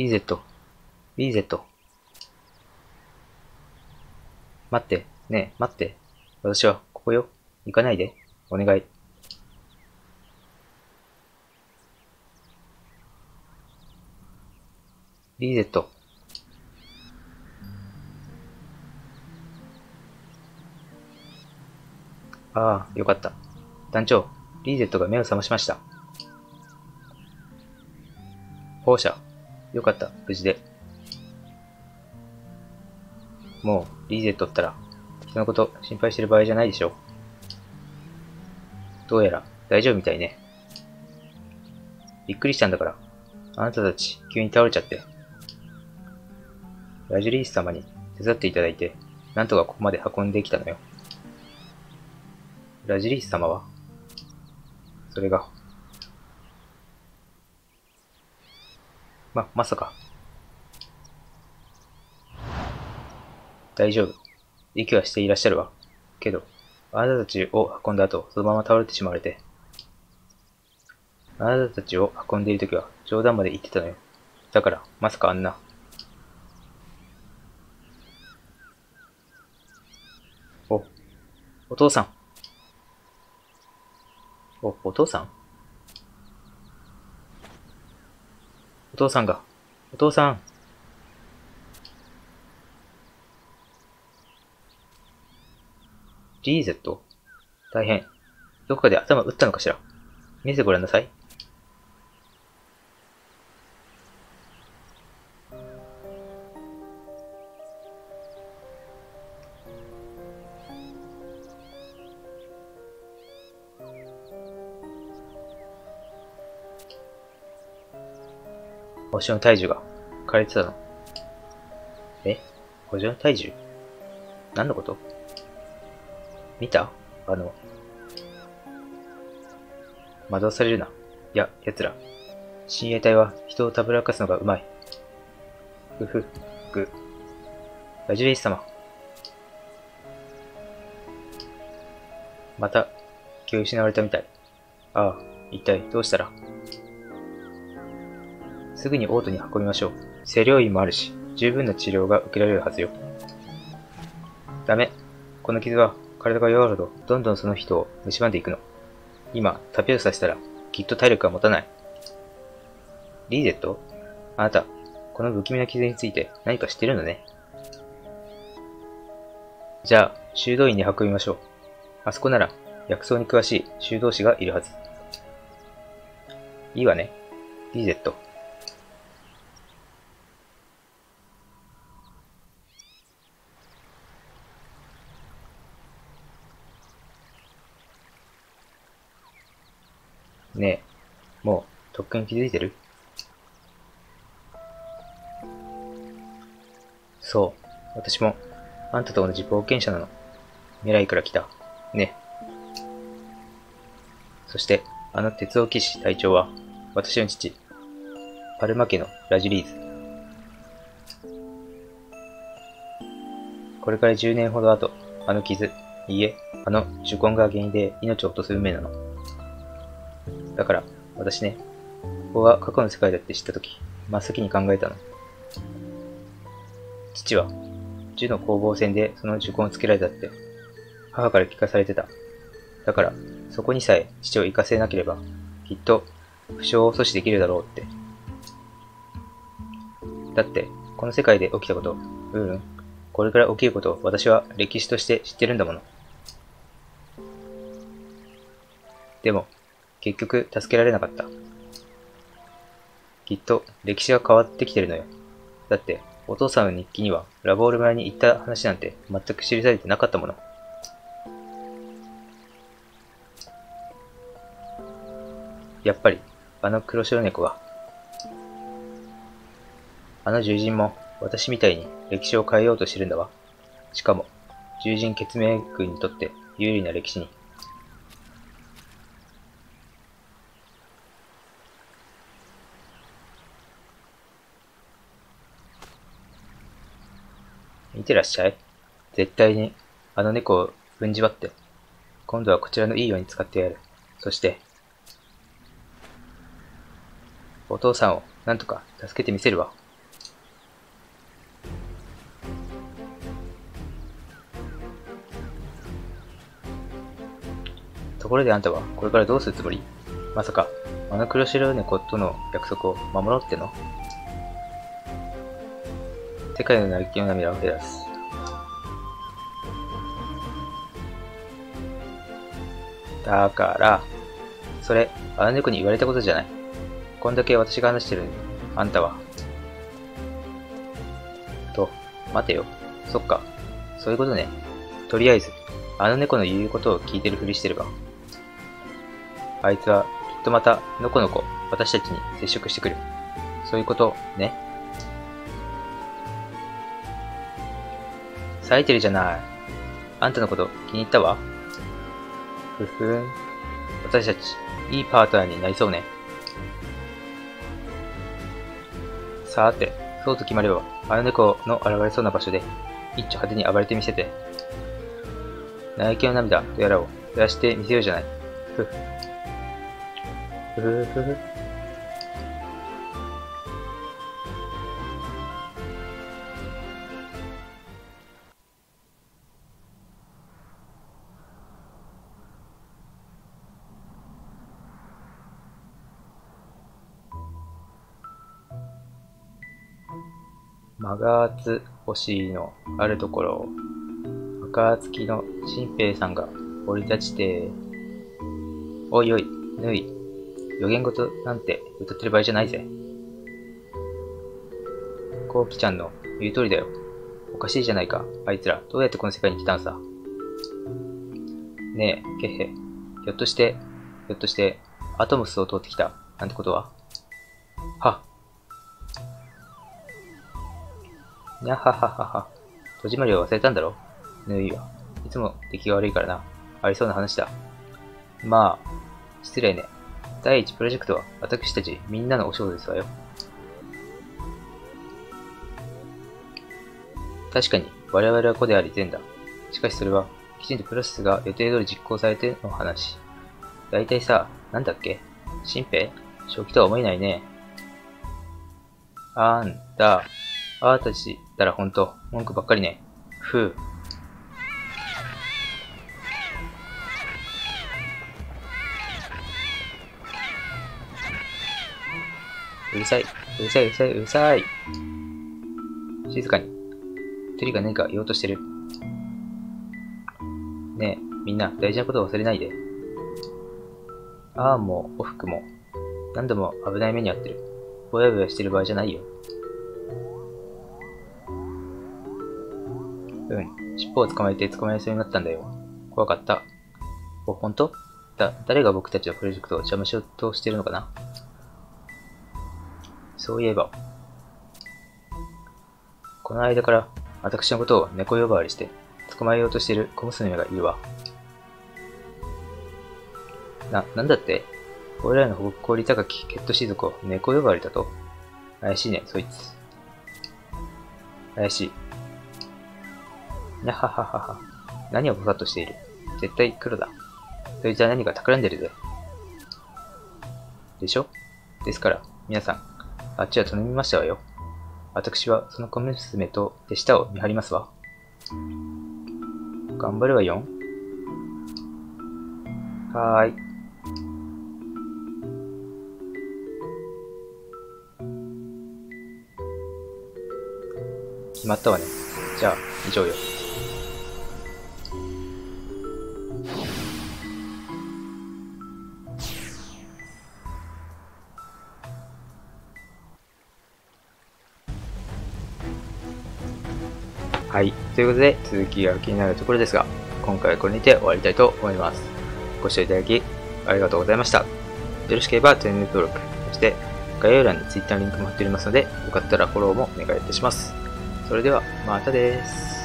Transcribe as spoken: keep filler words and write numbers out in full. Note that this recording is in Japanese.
ビーゼット。ビーゼット。待って。ねえ、待って。私は、ここよ。行かないで。お願い。ビーゼット。ああ、よかった。団長、リーゼットが目を覚ましました。放射。よかった、無事で。もう、リーゼットったら、人のこと心配してる場合じゃないでしょ。どうやら、大丈夫みたいね。びっくりしたんだから、あなたたち、急に倒れちゃって。ラジュリース様に手伝っていただいて、なんとかここまで運んできたのよ。ラジリース様はそれが、ま、まさか。大丈夫。息はしていらっしゃるわ。けど、あなたたちを運んだ後、そのまま倒れてしまわれて。あなたたちを運んでいるときは、冗談まで言ってたのよ。だから、まさかあんな。お、お父さん。お、お父さんお父さんが、お父さんリーゼット大変。どこかで頭打ったのかしら。見せてごらんなさい。星の体重が枯れてたの。え、星の体重何のこと？見た？あの、惑わされるな。いや、奴ら。親衛隊は人をたぶらかすのがうまい。ふふ、ぐ。ラジュレイス様。また、気を失われたみたい。ああ、一体どうしたら？すぐにオートに運びましょう。清涼院もあるし、十分な治療が受けられるはずよ。ダメ。この傷は体が弱ると、どんどんその人を蝕んでいくの。今、旅をさせたら、きっと体力は持たない。リーゼット？あなた、この不気味な傷について何か知ってるのね。じゃあ、修道院に運びましょう。あそこなら、薬草に詳しい修道士がいるはず。いいわね、リーゼット。ねえ、もう、とっくに気づいてる？そう、私も、あんたと同じ冒険者なの。未来から来た。ね。そして、あの鉄道騎士隊長は、私の父、パルマ家のラジュリーズ。これからじゅうねんほど後、あの傷、いいえ、あの呪痕が原因で命を落とす運命なの。だから、私ね、ここが過去の世界だって知ったとき、真っ先に考えたの。父は、銃の攻防戦でその呪痕をつけられたって、母から聞かされてた。だから、そこにさえ父を行かせなければ、きっと、負傷を阻止できるだろうって。だって、この世界で起きたこと、うんうん、これから起きることを私は歴史として知ってるんだもの。でも、結局、助けられなかった。きっと、歴史が変わってきてるのよ。だって、お父さんの日記には、ラボール村に行った話なんて全く記されてなかったもの。やっぱり、あの黒白猫が。あの獣人も、私みたいに歴史を変えようとしてるんだわ。しかも、獣人血盟軍にとって有利な歴史に。見てらっしゃい。絶対に、あの猫を踏んじばって。今度はこちらのいいように使ってやる。そして、お父さんをなんとか助けてみせるわ。ころであんたはこれからどうするつもり？まさかあの黒白猫との約束を守ろうっての？世界の嘆きの涙を照らす。だからそれあの猫に言われたことじゃない。こんだけ私が話してるあんたはと。待てよ、そっか、そういうことね。とりあえずあの猫の言うことを聞いてるふりしてればあいつはきっとまたのこのこ私たちに接触してくる。そういうことね。冴えてるじゃない。あんたのこと気に入ったわ。ふふん、私たちいいパートナーになりそうね。さて、そうと決まればあの猫の現れそうな場所で一丁派手に暴れてみせて。嘆きの涙とやらを照らしてみせようじゃない。ふふふふふ。まがあつ星のあるところを暁の新兵さんが降り立ちて。おいおい、ぬい、予言事なんて歌ってる場合じゃないぜ。こうきちゃんの言う通りだよ。おかしいじゃないか、あいつらどうやってこの世界に来たんさ。ねえ、けっへ、ひょっとして、ひょっとして、アトムスを通ってきた、なんてことは？はっ。にゃはははは。戸締まりを忘れたんだろ？ぬいはいつも出来が悪いからな。ありそうな話だ。まあ、失礼ね。第一プロジェクトは私たちみんなのお仕事ですわよ。確かに我々は子であり善だ。しかしそれはきちんとプロセスが予定通り実行されての話。だいたいさ、なんだっけ？新兵？正気とは思えないね。あんた。あーたちたらほんと、文句ばっかりね。ふぅ。うるさい、うるさい、うるさい、うるさい。静かに。トリが何か言おうとしてる。ねえ、みんな大事なことを忘れないで。あーも、おふくも、何度も危ない目に遭ってる。ぼやぼやしてる場合じゃないよ。うん、尻尾を捕まえて捕まえそうになったんだよ。怖かった。お、ほんと？だ、誰が僕たちのプロジェクトを邪魔しようとしてるのかな？そういえば、この間から私のことを猫呼ばわりして捕まえようとしてる小娘がいるわ。な、なんだって？俺らの誇り高き血統士族を猫呼ばわりだと？怪しいね、そいつ。怪しい。なはははは。何をぼさっとしている。絶対黒だ。そいつは何か企んでるぜ。でしょ？ですから、皆さん、あっちは頼みましたわよ。私はその小娘と手下を見張りますわ。頑張るわよ。はーい。決まったわね。じゃあ、以上よ。はい、ということで続きが気になるところですが、今回はこれにて終わりたいと思います。ご視聴いただきありがとうございました。よろしければチャンネル登録、そして概要欄に Twitter のリンクも貼っておりますので、よかったらフォローもお願いいたします。それではまたです。